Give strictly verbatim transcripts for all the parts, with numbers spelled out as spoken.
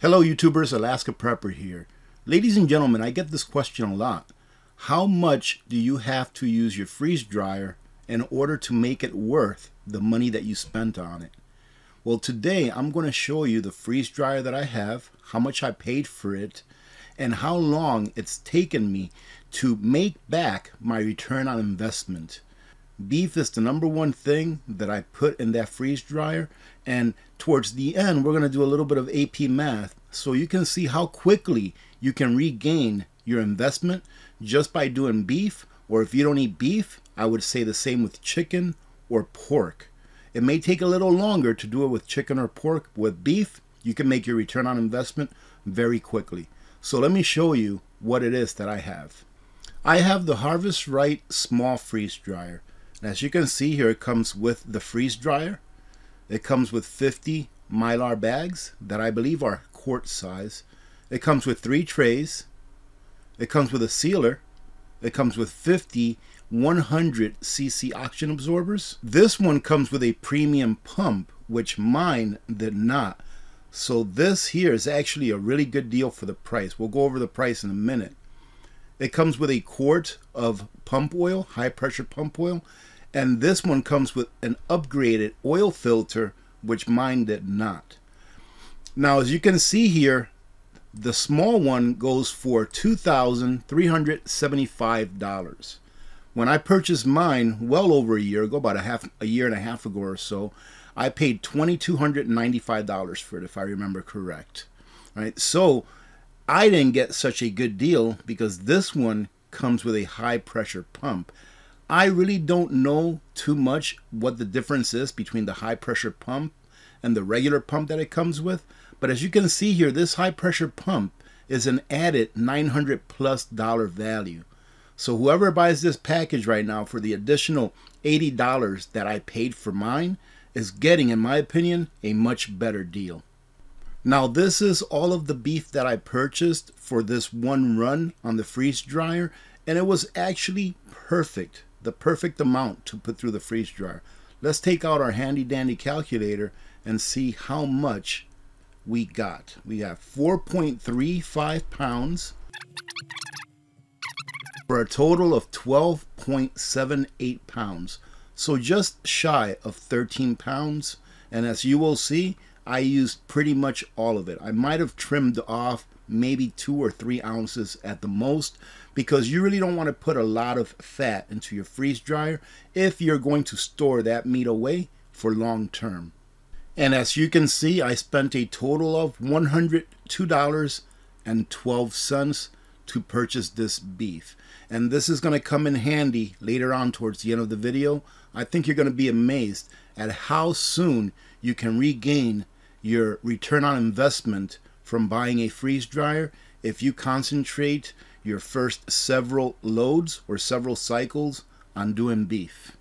Hello YouTubers, Alaska Prepper here. Ladies and gentlemen, I get this question a lot. How much do you have to use your freeze dryer in order to make it worth the money that you spent on it? Well, today I'm going to show you the freeze dryer that I have, how much I paid for it, and how long it's taken me to make back my return on investment. Beef is the number one thing that I put in that freeze dryer, and towards the end we're going to do a little bit of A P math so you can see how quickly you can regain your investment just by doing beef. Or if you don't eat beef, I would say the same with chicken or pork. It may take a little longer to do it with chicken or pork. With beef, you can make your return on investment very quickly. So let me show you what it is that I have. I have the Harvest Right small freeze dryer. As you can see here, it comes with the freeze dryer. It comes with fifty Mylar bags that I believe are quart size. It comes with three trays. It comes with a sealer. It comes with fifty one hundred C C oxygen absorbers. This one comes with a premium pump, which mine did not. So this here is actually a really good deal for the price. We'll go over the price in a minute. It comes with a quart of pump oil, high pressure pump oil, and this one comes with an upgraded oil filter, which mine did not. Now, as you can see here, the small one goes for two thousand three hundred seventy-five dollars. When I purchased mine well over a year ago, about a half a year and a half ago or so, I paid two thousand two hundred ninety-five dollars for it, if I remember correct. All right, so I didn't get such a good deal because this one comes with a high pressure pump. I really don't know too much what the difference is between the high pressure pump and the regular pump that it comes with. But as you can see here, this high pressure pump is an added nine hundred plus dollar value. So whoever buys this package right now for the additional eighty dollars that I paid for mine is getting, in my opinion, a much better deal. Now, this is all of the beef that I purchased for this one run on the freeze dryer, and it was actually perfect, the perfect amount to put through the freeze dryer. Let's take out our handy dandy calculator and see how much we got. We have four point three five pounds for a total of twelve point seven eight pounds. So just shy of thirteen pounds, and as you will see, I used pretty much all of it. I might have trimmed off maybe two or three ounces at the most, because you really don't want to put a lot of fat into your freeze dryer if you're going to store that meat away for long term. And as you can see, I spent a total of one hundred two dollars and twelve cents to purchase this beef. And this is going to come in handy later on towards the end of the video. I think you're going to be amazed at how soon you can regain your return on investment from buying a freeze dryer if you concentrate your first several loads or several cycles on doing beef.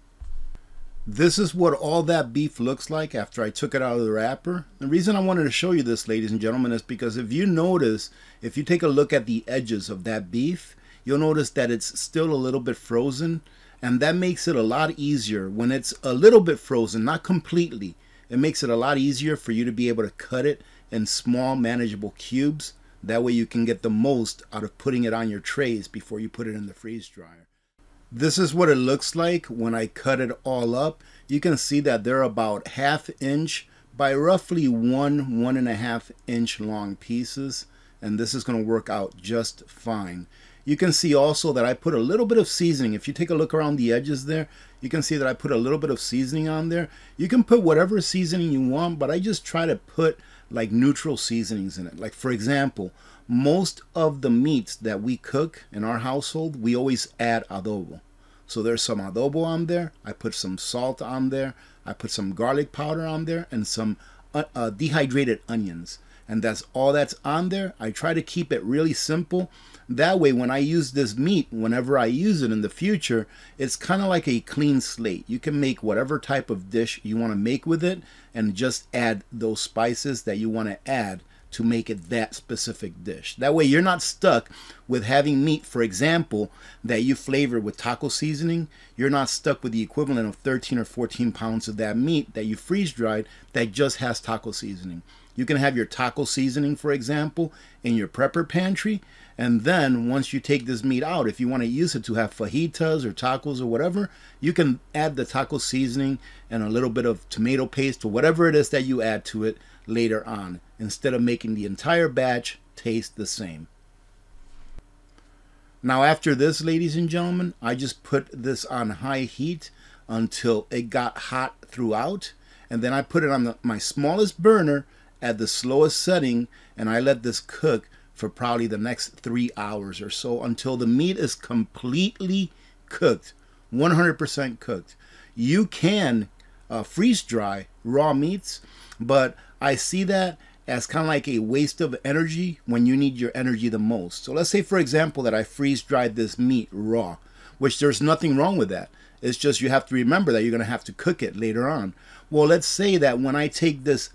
This is what all that beef looks like after I took it out of the wrapper. The reason I wanted to show you this, ladies and gentlemen, is because if you notice, if you take a look at the edges of that beef, you'll notice that it's still a little bit frozen, and that makes it a lot easier when it's a little bit frozen, not completely. It makes it a lot easier for you to be able to cut it in small, manageable cubes. That way you can get the most out of putting it on your trays before you put it in the freeze dryer. This is what it looks like when I cut it all up. You can see that they're about half inch by roughly one, one and a half inch long pieces. And this is going to work out just fine. You can see also that I put a little bit of seasoning. If you take a look around the edges there, you can see that I put a little bit of seasoning on there. You can put whatever seasoning you want, but I just try to put like neutral seasonings in it. Like, for example, most of the meats that we cook in our household, we always add adobo. So there's some adobo on there. I put some salt on there. I put some garlic powder on there and some uh, uh, dehydrated onions. And that's all that's on there. I try to keep it really simple. That way, when I use this meat, whenever I use it in the future, it's kind of like a clean slate. You can make whatever type of dish you want to make with it and just add those spices that you want to add to make it that specific dish. That way you're not stuck with having meat, for example, that you flavor with taco seasoning. You're not stuck with the equivalent of thirteen or fourteen pounds of that meat that you freeze dried that just has taco seasoning. You can have your taco seasoning, for example, in your prepper pantry. And then once you take this meat out, if you want to use it to have fajitas or tacos or whatever, you can add the taco seasoning and a little bit of tomato paste or whatever it is that you add to it later on, instead of making the entire batch taste the same. Now after this, ladies and gentlemen, I just put this on high heat until it got hot throughout. And then I put it on the, my smallest burner at the slowest setting, and I let this cook for probably the next three hours or so until the meat is completely cooked, one hundred percent cooked. You can uh, freeze dry raw meats, but I see that as kind of like a waste of energy when you need your energy the most. So let's say, for example, that I freeze dried this meat raw, which there's nothing wrong with that. It's just you have to remember that you're going to have to cook it later on. Well, let's say that when I take this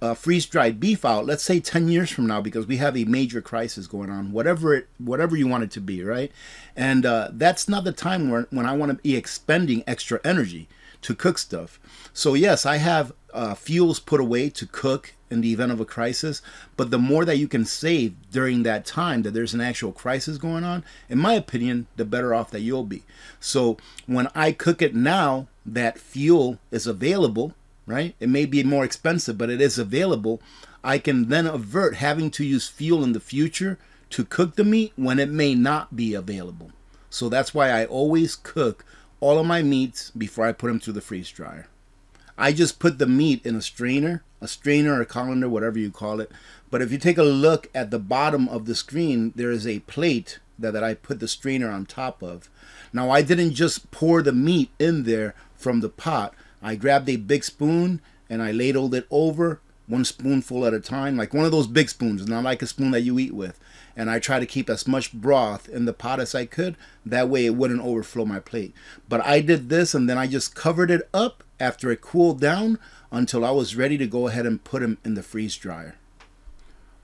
Uh, freeze-dried beef out, let's say ten years from now, because we have a major crisis going on, whatever it whatever you want it to be, right? And uh, that's not the time when, when I want to be expending extra energy to cook stuff. So yes, I have uh, fuels put away to cook in the event of a crisis, but the more that you can save during that time that there's an actual crisis going on, in my opinion, the better off that you'll be. So when I cook it now, that fuel is available, right? It may be more expensive, but it is available. I can then avert having to use fuel in the future to cook the meat when it may not be available. So that's why I always cook all of my meats before I put them through the freeze dryer. I just put the meat in a strainer, a strainer or a colander, whatever you call it. But if you take a look at the bottom of the screen, there is a plate that, that I put the strainer on top of. Now, I didn't just pour the meat in there from the pot. I grabbed a big spoon and I ladled it over, one spoonful at a time, like one of those big spoons, not like a spoon that you eat with. And I try to keep as much broth in the pot as I could. That way it wouldn't overflow my plate. But I did this, and then I just covered it up after it cooled down until I was ready to go ahead and put them in the freeze dryer.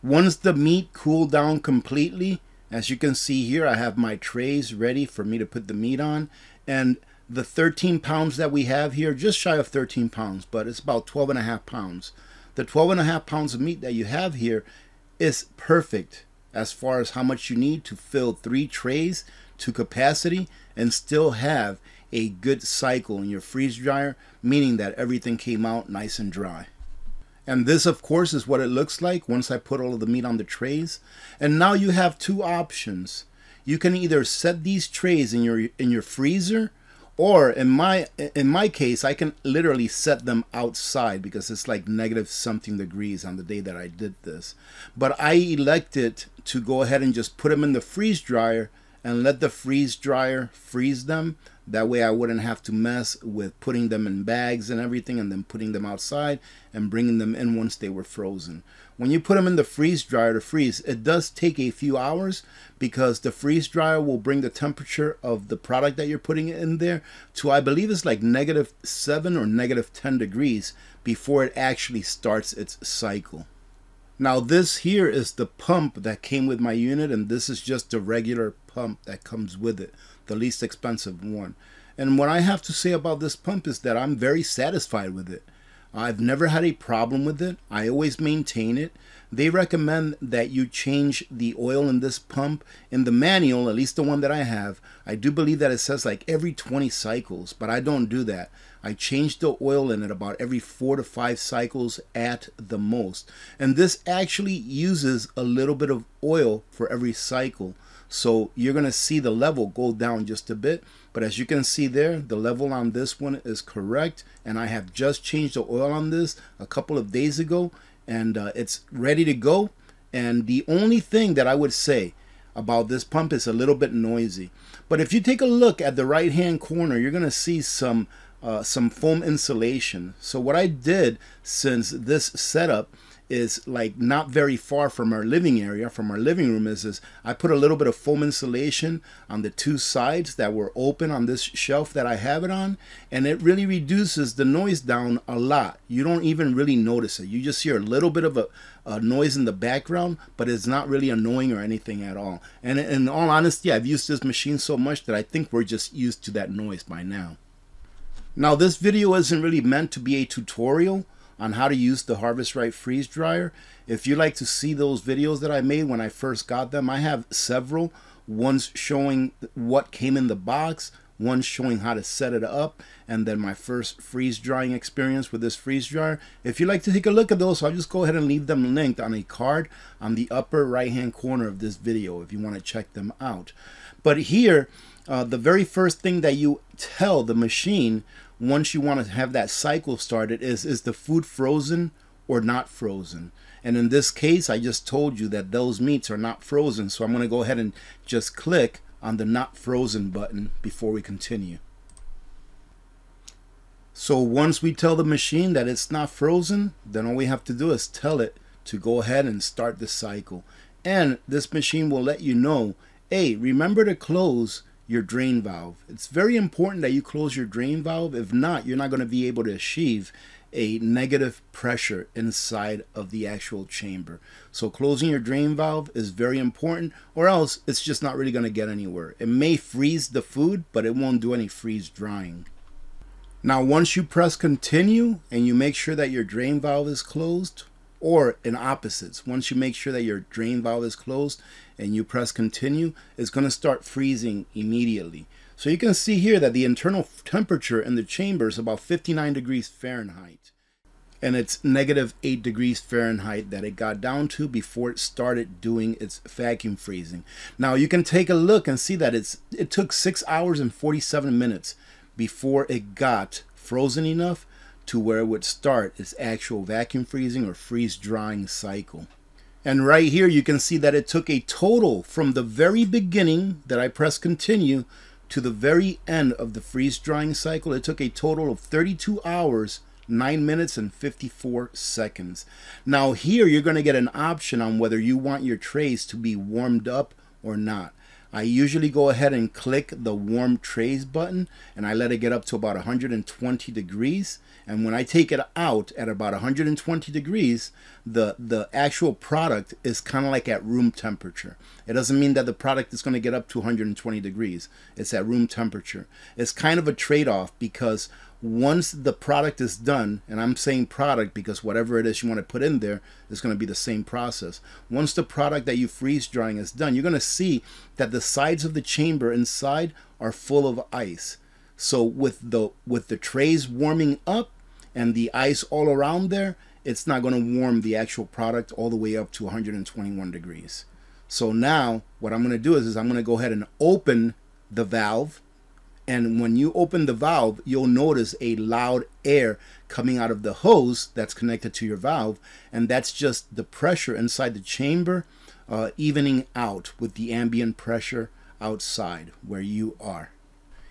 Once the meat cooled down completely, as you can see here, I have my trays ready for me to put the meat on. And the thirteen pounds that we have here, just shy of thirteen pounds, but it's about twelve and a half pounds. The twelve and a half pounds of meat that you have here is perfect as far as how much you need to fill three trays to capacity and still have a good cycle in your freeze dryer, meaning that everything came out nice and dry. And this, of course, is what it looks like once I put all of the meat on the trays. And now you have two options. You can either set these trays in your in your freezer, or in my in my case, I can literally set them outside because it's like negative something degrees on the day that I did this. But I elected to go ahead and just put them in the freeze dryer and let the freeze dryer freeze them. That way I wouldn't have to mess with putting them in bags and everything and then putting them outside and bringing them in once they were frozen. When you put them in the freeze dryer to freeze, it does take a few hours because the freeze dryer will bring the temperature of the product that you're putting in there to, I believe it's like negative seven or negative ten degrees before it actually starts its cycle. Now this here is the pump that came with my unit, and this is just the regular pump that comes with it, the least expensive one. And what I have to say about this pump is that I'm very satisfied with it. I've never had a problem with it. I always maintain it. They recommend that you change the oil in this pump. In the manual, at least the one that I have, I do believe that it says like every twenty cycles, but I don't do that. I change the oil in it about every four to five cycles at the most. And this actually uses a little bit of oil for every cycle. So you're going to see the level go down just a bit. But as you can see there, the level on this one is correct. And I have just changed the oil on this a couple of days ago. And uh, it's ready to go. And the only thing that I would say about this pump is a little bit noisy. But if you take a look at the right hand corner, you're going to see some, uh, some foam insulation. So what I did, since this setup is like not very far from our living area, from our living room, is, is I put a little bit of foam insulation on the two sides that were open on this shelf that I have it on, and it really reduces the noise down a lot. You don't even really notice it. You just hear a little bit of a, a noise in the background, but it's not really annoying or anything at all. And in all honesty, I've used this machine so much that I think we're just used to that noise by now. Now, this video isn't really meant to be a tutorial on how to use the Harvest Right freeze dryer. If you'd like to see those videos that I made when I first got them, I have several. One's showing what came in the box, one's showing how to set it up, and then my first freeze drying experience with this freeze dryer. If you'd like to take a look at those, I'll just go ahead and leave them linked on a card on the upper right hand corner of this video if you want to check them out. But here, uh, the very first thing that you tell the machine once you want to have that cycle started is, is the food frozen or not frozen? And in this case, I just told you that those meats are not frozen. So I'm going to go ahead and just click on the not frozen button before we continue. So once we tell the machine that it's not frozen, then all we have to do is tell it to go ahead and start the cycle. And this machine will let you know, hey, remember to close your drain valve. It's very important that you close your drain valve. If not, you're not going to be able to achieve a negative pressure inside of the actual chamber. So closing your drain valve is very important, or else it's just not really going to get anywhere. It may freeze the food, but it won't do any freeze drying. Now, once you press continue and you make sure that your drain valve is closed, or in opposites, once you make sure that your drain valve is closed and you press continue, it's going to start freezing immediately. So you can see here that the internal temperature in the chamber is about fifty-nine degrees Fahrenheit, and it's negative eight degrees Fahrenheit that it got down to before it started doing its vacuum freezing. Now you can take a look and see that it's it took six hours and forty-seven minutes before it got frozen enough to where it would start its actual vacuum freezing or freeze drying cycle. And right here you can see that it took a total from the very beginning that I pressed continue to the very end of the freeze drying cycle, it took a total of thirty-two hours, nine minutes and fifty-four seconds. Now here you're going to get an option on whether you want your trays to be warmed up or not. I usually go ahead and click the warm trays button and I let it get up to about one hundred twenty degrees, and when I take it out at about one hundred twenty degrees, the the actual product is kind of like at room temperature. It doesn't mean that the product is going to get up to one hundred twenty degrees. It's at room temperature. It's kind of a trade-off, because once the product is done, and I'm saying product because whatever it is you want to put in there is going to be the same process. Once the product that you freeze drying is done, you're going to see that the sides of the chamber inside are full of ice. So with the with the trays warming up and the ice all around there, it's not going to warm the actual product all the way up to one hundred twenty-one degrees. So now what I'm going to do is, is I'm going to go ahead and open the valve. And when you open the valve, you'll notice a loud air coming out of the hose that's connected to your valve. And that's just the pressure inside the chamber uh, evening out with the ambient pressure outside where you are.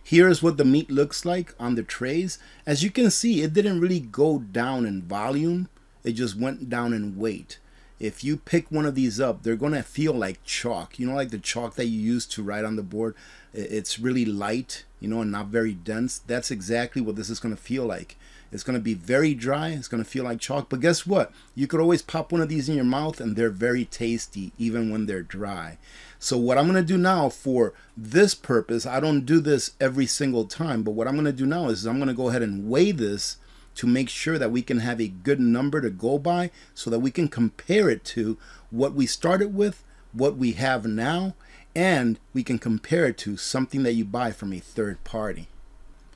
Here's what the meat looks like on the trays. As you can see, it didn't really go down in volume. It just went down in weight. If you pick one of these up, they're going to feel like chalk. You know, like the chalk that you use to write on the board. It's really light, you know, and not very dense. That's exactly what this is going to feel like. It's going to be very dry. It's going to feel like chalk. But guess what? You could always pop one of these in your mouth, and they're very tasty, even when they're dry. So what I'm going to do now for this purpose, I don't do this every single time, but what I'm going to do now is I'm going to go ahead and weigh this to make sure that we can have a good number to go by, so that we can compare it to what we started with, what we have now, and we can compare it to something that you buy from a third party.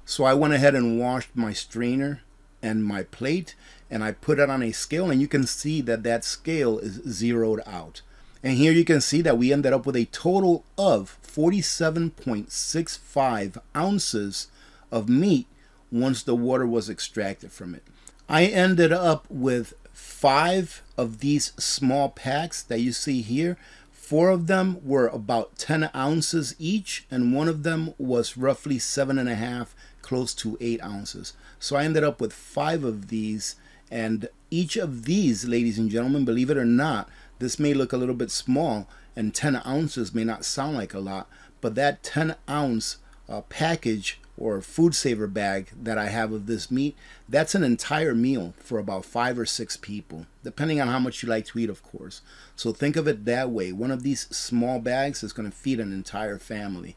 So I went ahead and washed my strainer and my plate, and I put it on a scale, and you can see that that scale is zeroed out. And here you can see that we ended up with a total of forty-seven point six five ounces of meat once the water was extracted from it. I ended up with five of these small packs that you see here. Four of them were about ten ounces each, and one of them was roughly seven and a half, close to eight ounces. So I ended up with five of these, and each of these, ladies and gentlemen, believe it or not, this may look a little bit small, and ten ounces may not sound like a lot, but that ten ounce uh, package or food saver bag that I have of this meat, that's an entire meal for about five or six people, depending on how much you like to eat, of course. So think of it that way. One of these small bags is going to feed an entire family.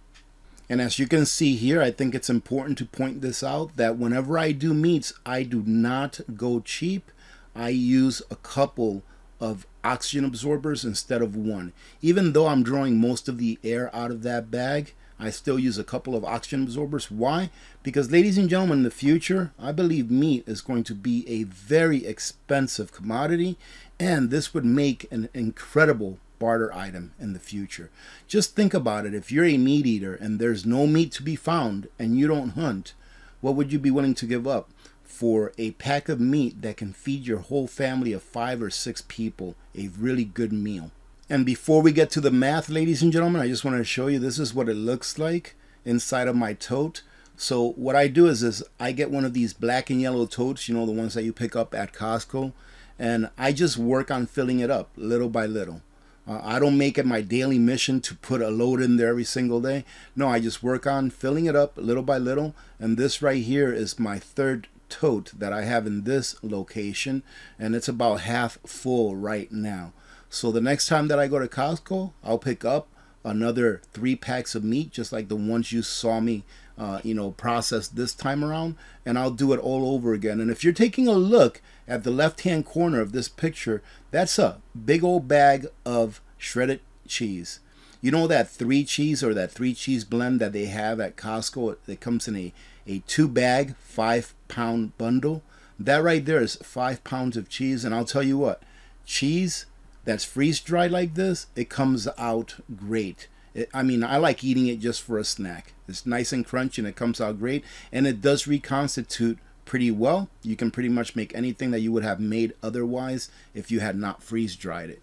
And as you can see here, I think it's important to point this out, that whenever I do meats, I do not go cheap. I use a couple of oxygen absorbers instead of one. Even though I'm drawing most of the air out of that bag, I still use a couple of oxygen absorbers. Why? Because, ladies and gentlemen, in the future, I believe meat is going to be a very expensive commodity, and this would make an incredible barter item in the future. Just think about it. If you're a meat eater and there's no meat to be found and you don't hunt, what would you be willing to give up for a pack of meat that can feed your whole family of five or six people a really good meal? And before we get to the math, ladies and gentlemen, I just want to show you this is what it looks like inside of my tote. So what I do is, is I get one of these black and yellow totes, you know, the ones that you pick up at Costco, and I just work on filling it up little by little. Uh, I don't make it my daily mission to put a load in there every single day. No, I just work on filling it up little by little. And this right here is my third tote that I have in this location, and it's about half full right now. So the next time that I go to Costco, I'll pick up another three packs of meat, just like the ones you saw me, uh, you know, process this time around, and I'll do it all over again. And if you're taking a look at the left-hand corner of this picture, that's a big old bag of shredded cheese. You know that three cheese or that three cheese blend that they have at Costco? It comes in a, a two-bag, five-pound bundle. That right there is five pounds of cheese, and I'll tell you what, cheese that's freeze-dried like this, it comes out great. It, I mean, I like eating it just for a snack. It's nice and crunchy, and it comes out great, and it does reconstitute pretty well. You can pretty much make anything that you would have made otherwise if you had not freeze-dried it.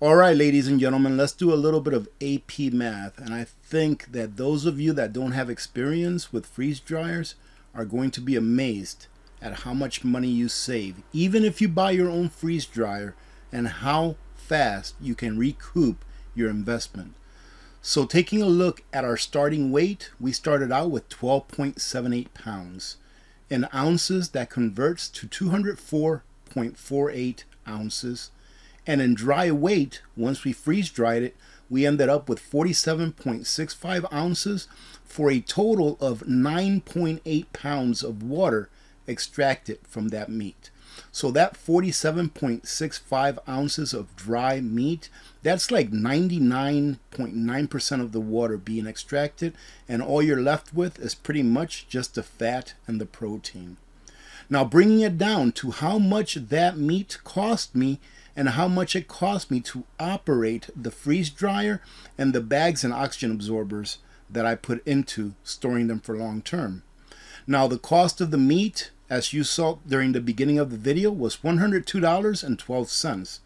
All right, ladies and gentlemen, let's do a little bit of A P math, and I think that those of you that don't have experience with freeze dryers are going to be amazed at how much money you save, even if you buy your own freeze dryer, and how fast you can recoup your investment. So taking a look at our starting weight, we started out with twelve point seven eight pounds. In ounces, that converts to two hundred four point four eight ounces. And in dry weight, once we freeze dried it, we ended up with forty-seven point six five ounces for a total of nine point eight pounds of water extracted from that meat. So that forty-seven point six five ounces of dry meat, that's like ninety-nine point nine percent of the water being extracted, and all you're left with is pretty much just the fat and the protein. Now, bringing it down to how much that meat cost me and how much it cost me to operate the freeze dryer and the bags and oxygen absorbers that I put into storing them for long term. Now, the cost of the meat, as you saw during the beginning of the video, was one hundred two dollars and twelve cents.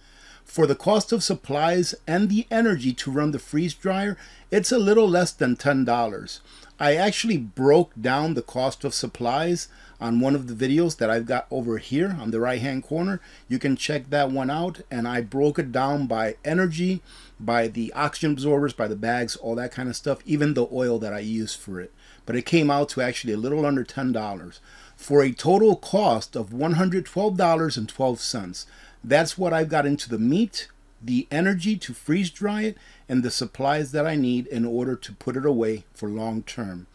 For the cost of supplies and the energy to run the freeze dryer, it's a little less than ten dollars. I actually broke down the cost of supplies on one of the videos that I've got over here on the right hand corner. You can check that one out, and I broke it down by energy, by the oxygen absorbers, by the bags, all that kind of stuff, even the oil that I used for it. But it came out to actually a little under ten dollars. For a total cost of one hundred twelve dollars and twelve cents. That's what I've got into the meat, the energy to freeze dry it, and the supplies that I need in order to put it away for long term.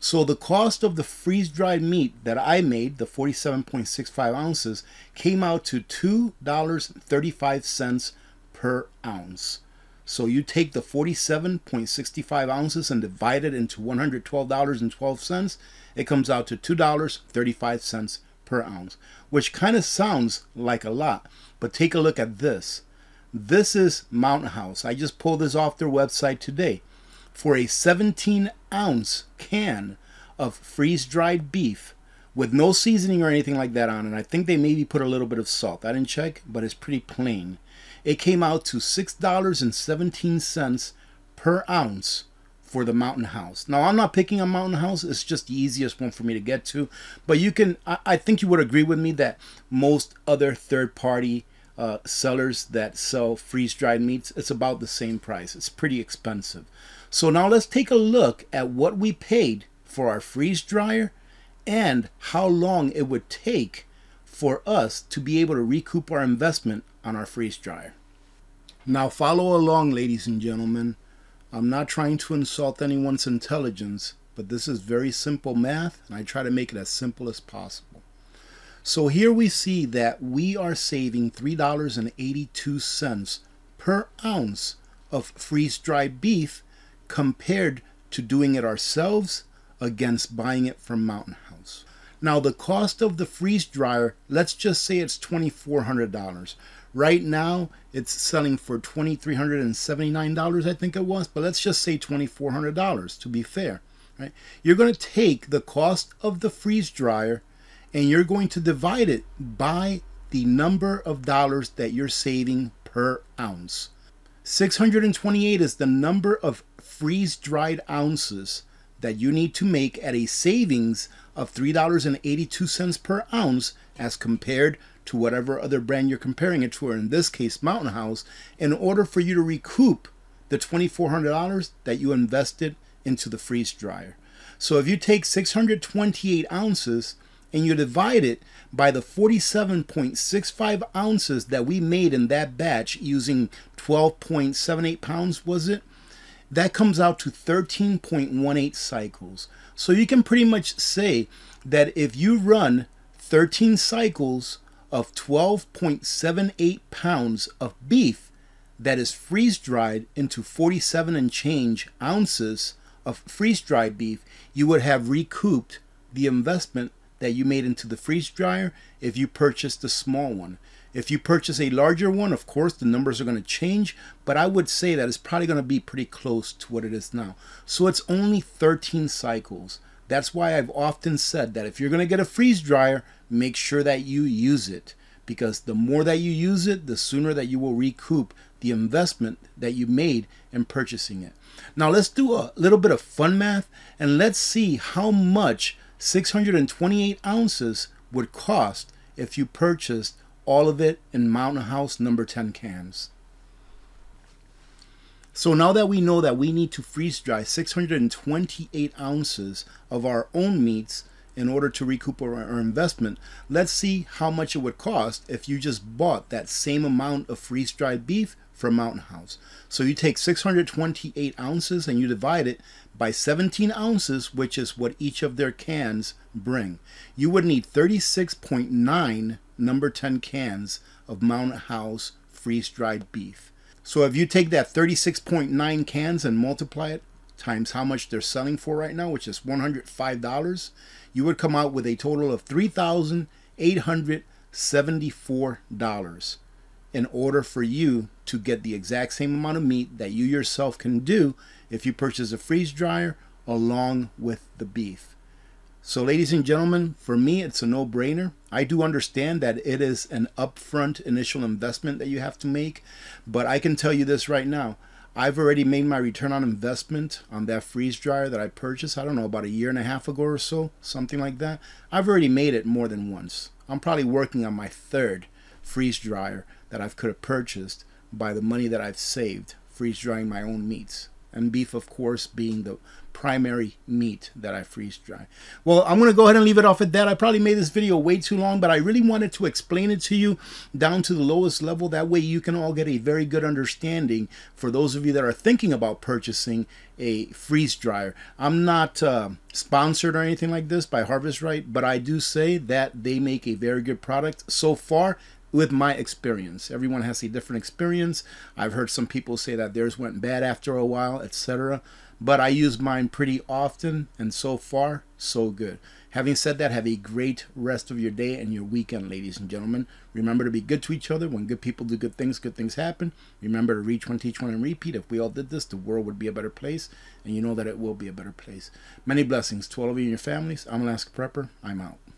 So the cost of the freeze dried meat that I made, the forty-seven point six five ounces, came out to two dollars and thirty-five cents per ounce. So you take the forty-seven point six five ounces and divide it into one hundred twelve dollars and twelve cents, it comes out to two dollars and thirty-five cents per ounce, which kind of sounds like a lot, but take a look at this. This is Mountain House. I just pulled this off their website today. For a seventeen ounce can of freeze-dried beef with no seasoning or anything like that on it, and I think they maybe put a little bit of salt. I didn't check, but it's pretty plain. It came out to six dollars and seventeen cents per ounce for the Mountain House. Now, I'm not picking on Mountain House. It's just the easiest one for me to get to. But you can, I, I think you would agree with me that most other third-party uh, sellers that sell freeze-dried meats, it's about the same price. It's pretty expensive. So now let's take a look at what we paid for our freeze dryer and how long it would take for us to be able to recoup our investment on our freeze dryer. Now follow along, ladies and gentlemen. I'm not trying to insult anyone's intelligence, but this is very simple math, and I try to make it as simple as possible. So here we see that we are saving three dollars and eighty-two cents per ounce of freeze-dried beef compared to doing it ourselves against buying it from Mountain House. Now the cost of the freeze dryer, let's just say it's twenty-four hundred dollars. Right now it's selling for two thousand three hundred seventy-nine dollars, I think it was, but let's just say two thousand four hundred dollars to be fair. Right? You're going to take the cost of the freeze dryer and you're going to divide it by the number of dollars that you're saving per ounce. six hundred twenty-eight is the number of freeze-dried ounces that you need to make at a savings of three dollars and eighty-two cents per ounce as compared to whatever other brand you're comparing it to, or in this case Mountain House, in order for you to recoup the two thousand four hundred dollars that you invested into the freeze dryer. So if you take six hundred twenty-eight ounces and you divide it by the forty-seven point six five ounces that we made in that batch using twelve point seven eight pounds, was it? That comes out to thirteen point one eight cycles. So you can pretty much say that if you run thirteen cycles of twelve point seven eight pounds of beef that is freeze-dried into forty-seven and change ounces of freeze-dried beef, you would have recouped the investment that you made into the freeze dryer if you purchased the small one. If you purchase a larger one, of course, the numbers are going to change, but I would say that it's probably going to be pretty close to what it is now. So it's only thirteen cycles. That's why I've often said that if you're going to get a freeze dryer, make sure that you use it, because the more that you use it, the sooner that you will recoup the investment that you made in purchasing it. Now let's do a little bit of fun math and let's see how much six hundred twenty-eight ounces would cost if you purchased all of it in Mountain House number ten cans. So now that we know that we need to freeze dry six hundred twenty-eight ounces of our own meats in order to recoup our, our investment, let's see how much it would cost if you just bought that same amount of freeze dried beef from Mountain House. So you take six hundred twenty-eight ounces and you divide it by seventeen ounces, which is what each of their cans bring. You would need thirty-six point nine number ten cans of Mountain House freeze-dried beef. So if you take that thirty-six point nine cans and multiply it times how much they're selling for right now, which is one hundred five dollars, you would come out with a total of three thousand eight hundred seventy-four dollars in order for you to get the exact same amount of meat that you yourself can do if you purchase a freeze dryer along with the beef. So ladies and gentlemen, for me, it's a no-brainer. I do understand that it is an upfront initial investment that you have to make, but I can tell you this right now. I've already made my return on investment on that freeze dryer that I purchased, I don't know, about a year and a half ago or so, something like that. I've already made it more than once. I'm probably working on my third freeze dryer that I could have purchased by the money that I've saved freeze drying my own meats, and beef of course being the primary meat that I freeze dry. Well, I'm going to go ahead and leave it off at that. I probably made this video way too long, but I really wanted to explain it to you down to the lowest level. That way you can all get a very good understanding for those of you that are thinking about purchasing a freeze dryer. I'm not uh, sponsored or anything like this by Harvest Right, but I do say that they make a very good product so far. With my experience, everyone has a different experience. I've heard some people say that theirs went bad after a while, et cetera. But I use mine pretty often, and so far, so good. Having said that, have a great rest of your day and your weekend, ladies and gentlemen. Remember to be good to each other. When good people do good things, good things happen. Remember to reach one, teach one, and repeat. If we all did this, the world would be a better place, and you know that it will be a better place. Many blessings to all of you and your families. I'm Alaska Prepper. I'm out.